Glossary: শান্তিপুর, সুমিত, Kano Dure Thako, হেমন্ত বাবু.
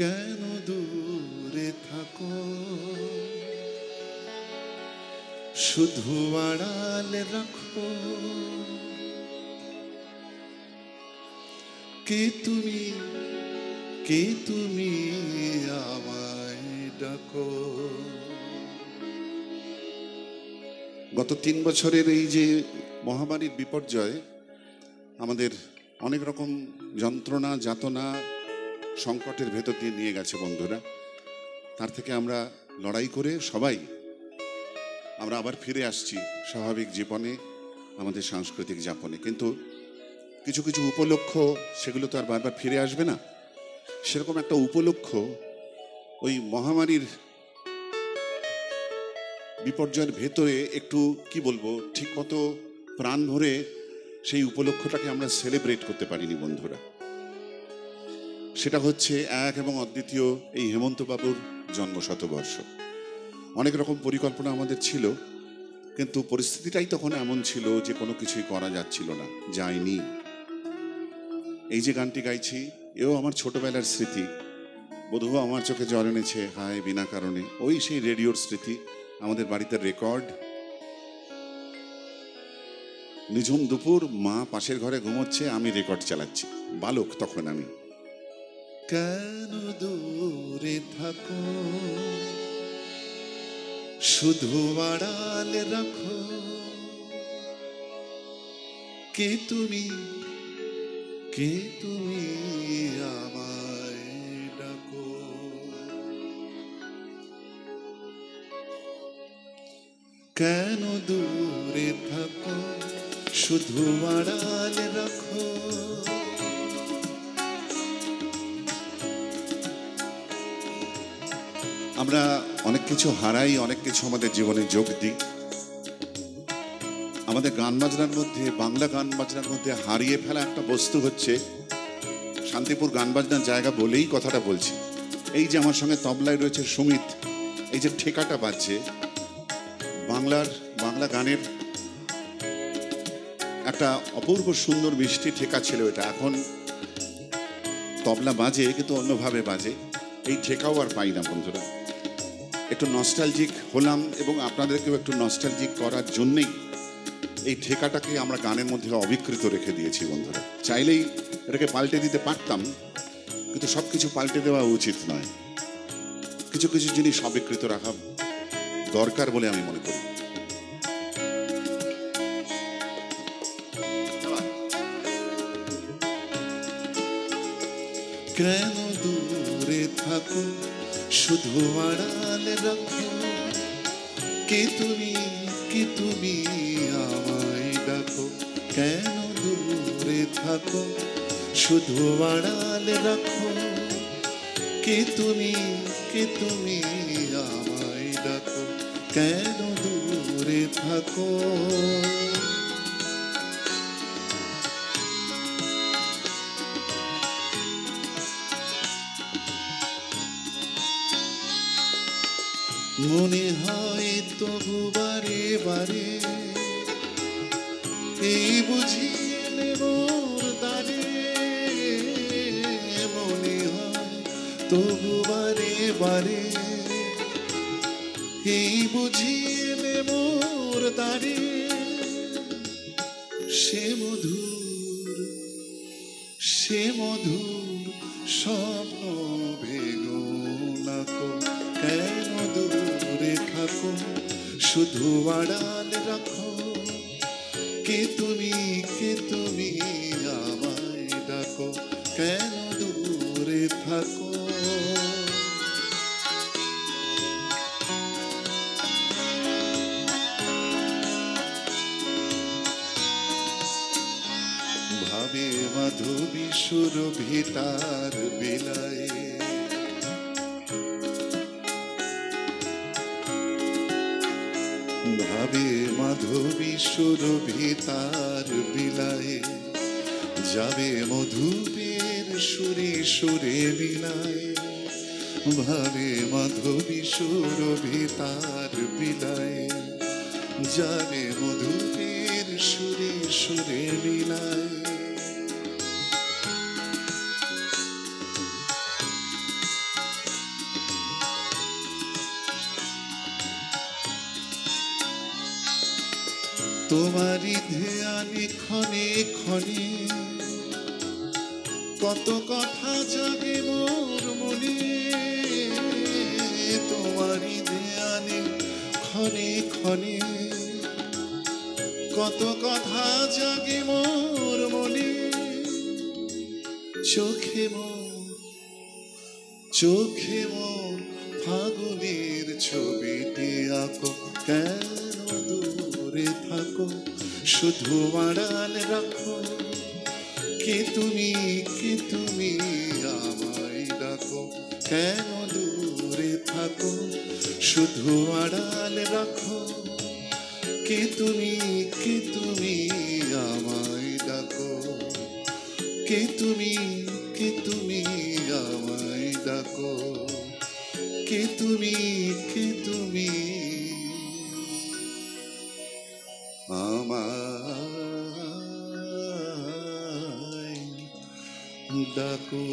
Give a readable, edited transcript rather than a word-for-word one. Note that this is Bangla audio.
কেন দূরে থাকো, শুধু আড়ালে রাখো কে তুমি আমায় ডাকো। গত 3 বছরের এই যে মহামারীর বিপর্যয় আমাদের অনেক রকম যন্ত্রণা, যাতনা, সংকটের ভেতর দিয়ে নিয়ে গেছে বন্ধুরা। তার থেকে আমরা লড়াই করে সবাই আমরা আবার ফিরে আসছি স্বাভাবিক জীবনে, আমাদের সাংস্কৃতিক যাপনে। কিন্তু কিছু কিছু উপলক্ষ, সেগুলো তো আর বারবার ফিরে আসবে না। সেরকম একটা উপলক্ষ ওই মহামারীর বিপর্যয়ের ভেতরে একটু কি বলবো, ঠিকমতো প্রাণ ভরে সেই উপলক্ষটাকে আমরা সেলিব্রেট করতে পারিনি বন্ধুরা। সেটা হচ্ছে এক এবং অদ্বিতীয় এই হেমন্ত বাবুর জন্মশতবর্ষ। অনেক রকম পরিকল্পনা আমাদের ছিল, কিন্তু পরিস্থিতিটাই তখন এমন ছিল যে কোনো কিছুই করা যাচ্ছিল না, যায়নি। এই যে গানটি গাইছি, এও আমার ছোটবেলার স্মৃতি। বধূ আমার চোখে জল এনেছে হায় বিনা কারণে, ওই সেই রেডিওর স্মৃতি, আমাদের বাড়িতে রেকর্ড। নিঝুম দুপুর, মা পাশের ঘরে ঘুমোচ্ছে, আমি রেকর্ড চালাচ্ছি, বালক তখন আমি। কেন দূরে থাকো, শুধু আড়ালে রাখো কে তুমি আমায় ডাকো। কেন দূরে থাকো, শুধু আড়ালে রাখো আমরা অনেক কিছু হারাই, অনেক কিছু আমাদের জীবনে যোগ দিই। আমাদের গান বাজনার মধ্যে, বাংলা গান বাজনার মধ্যে হারিয়ে ফেলা একটা বস্তু হচ্ছে শান্তিপুর গান বাজনার জায়গা বলেই কথাটা বলছি। এই যে আমার সঙ্গে তবলায় রয়েছে সুমিত, এই যে ঠেকাটা বাজছে, বাংলা গানের একটা অপূর্ব সুন্দর মিষ্টি ঠেকা ছিল এটা। এখন তবলা বাজে কিন্তু অন্যভাবে বাজে, এই ঠেকাও আর পাই না বন্ধুরা। একটু নস্টালজিক হলাম এবং আপনাদেরকেও একটু নস্টালজিক করার জন্যেই এই ঠেকাটাকে আমরা গানের মধ্যে অবিকৃত রেখে দিয়েছি বন্ধুরা। চাইলেই এটাকে পাল্টে দিতে পারতাম, কিন্তু সব কিছু পাল্টে দেওয়া উচিত নয়। কিছু কিছু জিনিস অবিকৃত রাখা দরকার বলে আমি মনে করি। কেন দূরে থাকো, শুধু আড়ালে রাখো কে তুমি আমায় ডাকো। কেন দূরে থাকো, শুধু আড়ালে রাখো কে তুমি আমায় ডাকো। কেন দূরে থাকো, মনে হয় তবু বারে বারে এই বুঝি মোর দ্বারে। মনে হয় তবু বারে বারে এই বুঝি মোর দ্বারে, সে মধুর স্বপ্ন ভেগো না কো। কেন দূরে থাকো, শুধু আড়ালে রাখো কে তুমি আমায় ডাকো। কেন দূরে থাকো, ভাবে মাধবী সুরভি তার বিলায়, ভাবে মাধবী সুরভি তার বিলায়, যাবে মধুপের সুরে সুরে বিলায়। ভাবে মাধবী সুরভি তার বিলায়, যাবে মধুপের সুরে সুরে বিলায়। তোমারি ধ্যানে ক্ষণে ক্ষণে কত কথা জাগে মোর মনে, তোমারি ধ্যানে ক্ষণে ক্ষণে কত কথা জাগে মোর মনে, চোখে মোর ফাগুনের ছবিটি আঁকো, কেন দূরে থাকো শুধু আড়াল রাখো, কে তুমি আমায় ডাকো, কেন দূরে থাকো শুধু আড়াল রাখো, কে তুমি আমায় ডাকো, কে তুমি আমায় ডাকো, কে তুমি আমায় ডাকো।